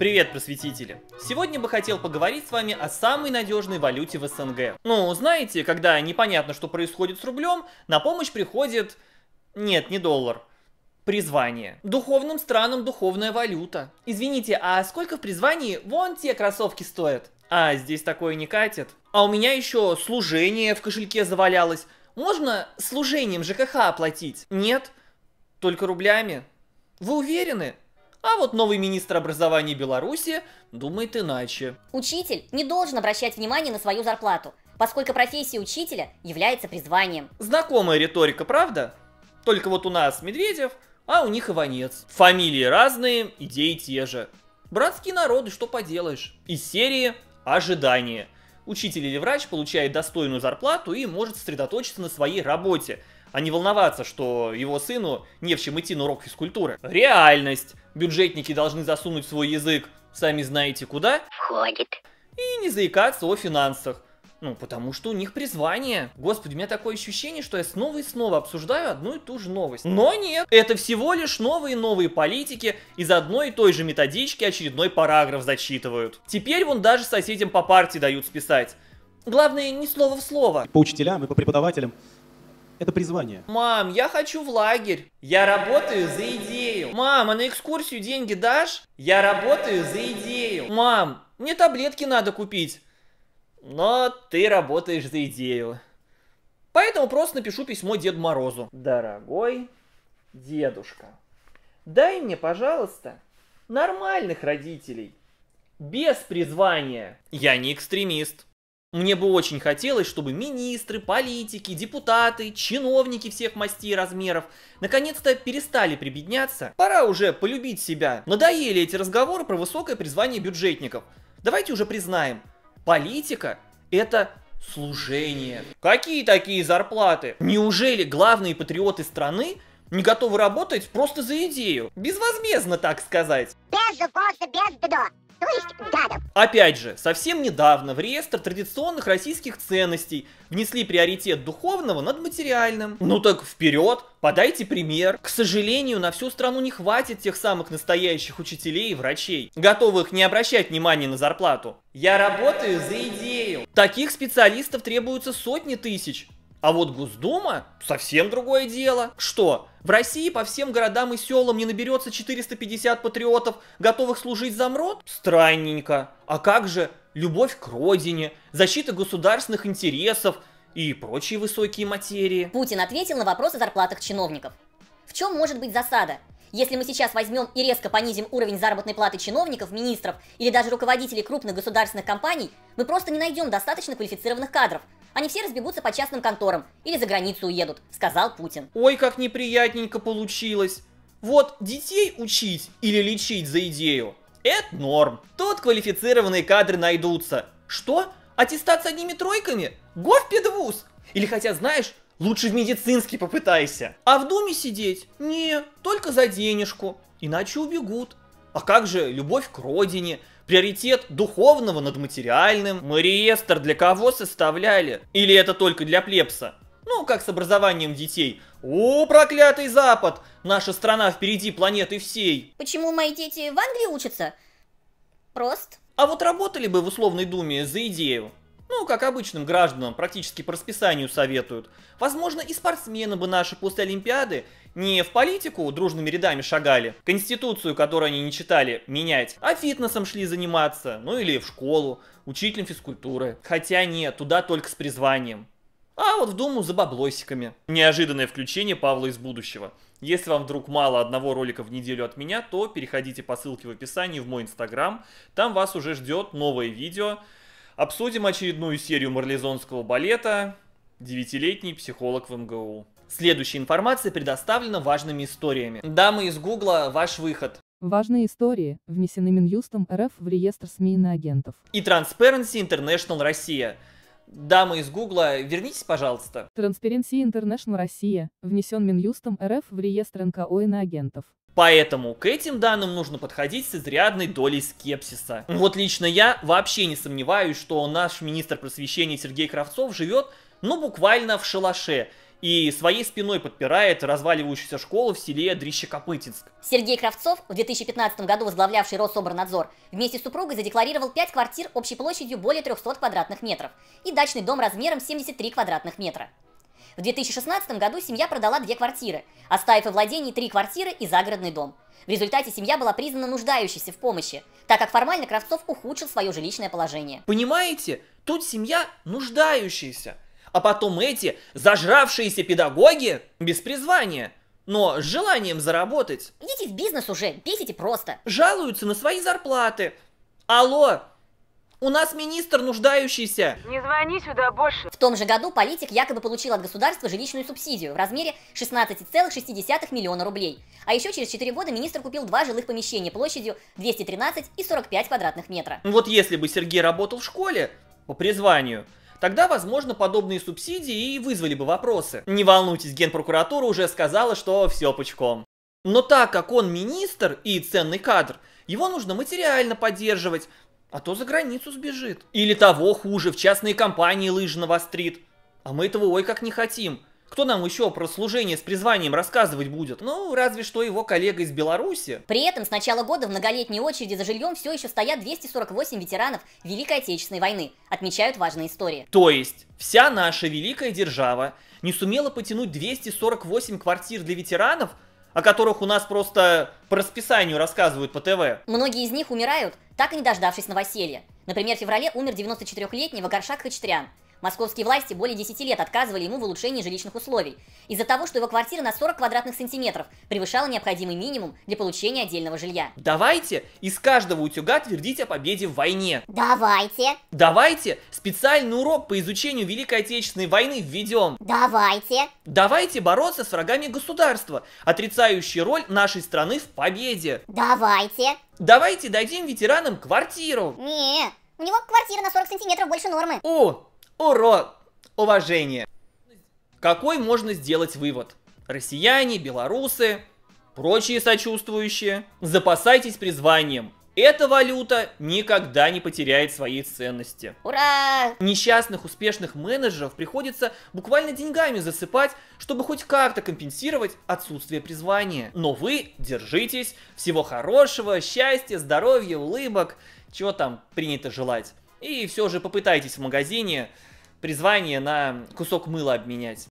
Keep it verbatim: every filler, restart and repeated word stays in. Привет, просветители! Сегодня бы хотел поговорить с вами о самой надежной валюте в СНГ. Ну, знаете, когда непонятно, что происходит с рублем, на помощь приходит... Нет, не доллар. Призвание. Духовным странам духовная валюта. Извините, а сколько в призвании вон те кроссовки стоят? А, здесь такое не катит. А у меня еще служение в кошельке завалялось. Можно служением ЖКХ оплатить? Нет, только рублями. Вы уверены? А вот новый министр образования Беларуси думает иначе. Учитель не должен обращать внимание на свою зарплату, поскольку профессия учителя является призванием. Знакомая риторика, правда? Только вот у нас Медведев, а у них Иванец. Фамилии разные, идеи те же. Братские народы, что поделаешь. Из серии «Ожидание». Учитель или врач получает достойную зарплату и может сосредоточиться на своей работе, а не волноваться, что его сыну не в чем идти на урок физкультуры. Реальность. Бюджетники должны засунуть свой язык, сами знаете куда, входит, и не заикаться о финансах. Ну, потому что у них призвание. Господи, у меня такое ощущение, что я снова и снова обсуждаю одну и ту же новость. Но нет, это всего лишь новые и новые политики из одной и той же методички очередной параграф зачитывают. Теперь вон даже соседям по партии дают списать. Главное, не слово в слово. По учителям и по преподавателям. Это призвание. Мам, я хочу в лагерь. Я работаю за идею. Мам, а на экскурсию деньги дашь? Я работаю за идею. Мам, мне таблетки надо купить. Но ты работаешь за идею. Поэтому просто напишу письмо Деду Морозу. Дорогой дедушка, дай мне, пожалуйста, нормальных родителей. Без призвания. Я не экстремист. Мне бы очень хотелось, чтобы министры, политики, депутаты, чиновники всех мастей и размеров наконец-то перестали прибедняться. Пора уже полюбить себя. Надоели эти разговоры про высокое призвание бюджетников. Давайте уже признаем, политика – это служение. Какие такие зарплаты? Неужели главные патриоты страны не готовы работать просто за идею? Безвозмездно, так сказать. Без ввоза, без бедо. То есть, да, да. Опять же, совсем недавно в реестр традиционных российских ценностей внесли приоритет духовного над материальным. Ну так вперед, подайте пример. К сожалению, на всю страну не хватит тех самых настоящих учителей и врачей, готовых не обращать внимания на зарплату. Я работаю за идею. Таких специалистов требуются сотни тысяч. А вот Госдума – совсем другое дело. Что, в России по всем городам и селам не наберется четыреста пятьдесят патриотов, готовых служить за МРОТ? Странненько. А как же любовь к родине, защита государственных интересов и прочие высокие материи? Путин ответил на вопрос о зарплатах чиновников. В чем может быть засада? Если мы сейчас возьмем и резко понизим уровень заработной платы чиновников, министров или даже руководителей крупных государственных компаний, мы просто не найдем достаточно квалифицированных кадров. Они все разбегутся по частным конторам или за границу уедут, сказал Путин. Ой, как неприятненько получилось. Вот детей учить или лечить за идею – это норм. Тут квалифицированные кадры найдутся. Что? Аттестат с одними тройками? Горфпедвуз? Или хотя, знаешь, лучше в медицинский попытайся. А в Думе сидеть? Не, только за денежку, иначе убегут. А как же любовь к родине? Приоритет духовного над материальным. Мы реестр для кого составляли? Или это только для плебса? Ну, как с образованием детей. О, проклятый Запад! Наша страна впереди планеты всей. Почему мои дети в Англии учатся? Просто. А вот работали бы в условной думе за идею. Ну, как обычным гражданам практически по расписанию советуют. Возможно, и спортсмены бы наши после Олимпиады не в политику дружными рядами шагали, конституцию, которую они не читали, менять, а фитнесом шли заниматься, ну или в школу, учителем физкультуры. Хотя нет, туда только с призванием. А вот в Думу за баблосиками. Неожиданное включение Павла из будущего. Если вам вдруг мало одного ролика в неделю от меня, то переходите по ссылке в описании в мой инстаграм. Там вас уже ждет новое видео. Обсудим очередную серию марлезонского балета «Девятилетний психолог в МГУ». Следующая информация предоставлена важными историями. Дамы из Гугла, ваш выход. Важные истории внесены Минюстом РФ в реестр СМИ иноагентов. И Transparency International Россия. Дамы из Гугла, вернитесь, пожалуйста. Transparency International Россия внесен Минюстом РФ в реестр НКО иноагентов. Поэтому к этим данным нужно подходить с изрядной долей скепсиса. Вот лично я вообще не сомневаюсь, что наш министр просвещения Сергей Кравцов живет, ну, буквально в шалаше и своей спиной подпирает разваливающуюся школу в селе Дрищекопытинск. Сергей Кравцов, в две тысячи пятнадцатом году возглавлявший Рособранадзор, вместе с супругой задекларировал пять квартир общей площадью более трёхсот квадратных метров и дачный дом размером семьдесят три квадратных метра. В две тысячи шестнадцатом году семья продала две квартиры, оставив во владении три квартиры и загородный дом. В результате семья была признана нуждающейся в помощи, так как формально Кравцов ухудшил свое жилищное положение. Понимаете, тут семья нуждающаяся. А потом эти зажравшиеся педагоги без призвания, но с желанием заработать. Идите в бизнес уже, бесите просто. Жалуются на свои зарплаты. Алло, у нас министр нуждающийся. Не звони сюда больше. В том же году политик якобы получил от государства жилищную субсидию в размере шестнадцати целых шести десятых миллиона рублей. А еще через четыре года министр купил два жилых помещения площадью двести тринадцать и сорок пять квадратных метра. Вот если бы Сергей работал в школе по призванию, тогда, возможно, подобные субсидии и вызвали бы вопросы. Не волнуйтесь, Генпрокуратура уже сказала, что все пучком. Но так как он министр и ценный кадр, его нужно материально поддерживать, а то за границу сбежит. Или того хуже, в частные компании лыжи навострит. А мы этого ой как не хотим. Кто нам еще про служение с призванием рассказывать будет? Ну, разве что его коллега из Беларуси. При этом с начала года в многолетней очереди за жильем все еще стоят двести сорок восемь ветеранов Великой Отечественной войны, отмечают важные истории. То есть вся наша великая держава не сумела потянуть двести сорок восемь квартир для ветеранов, о которых у нас просто по расписанию рассказывают по ТВ. Многие из них умирают, так и не дождавшись новоселья. Например, в феврале умер девяносто четырёхлетний Вагаршак Хачатрян. Московские власти более десяти лет отказывали ему в улучшении жилищных условий из-за того, что его квартира на сорок квадратных сантиметров превышала необходимый минимум для получения отдельного жилья. Давайте из каждого утюга твердить о победе в войне. Давайте. Давайте специальный урок по изучению Великой Отечественной войны введем. Давайте. Давайте бороться с врагами государства, отрицающие роль нашей страны в победе. Давайте. Давайте дадим ветеранам квартиру. Не, у него квартира на сорок сантиметров больше нормы. О! Ура! Уважение! Какой можно сделать вывод? Россияне, белорусы, прочие сочувствующие, запасайтесь призванием. Эта валюта никогда не потеряет своей ценности. Ура! Несчастных успешных менеджеров приходится буквально деньгами засыпать, чтобы хоть как-то компенсировать отсутствие призвания. Но вы держитесь. Всего хорошего, счастья, здоровья, улыбок, чего там принято желать. И все же попытайтесь в магазине призвание на кусок мыла обменять.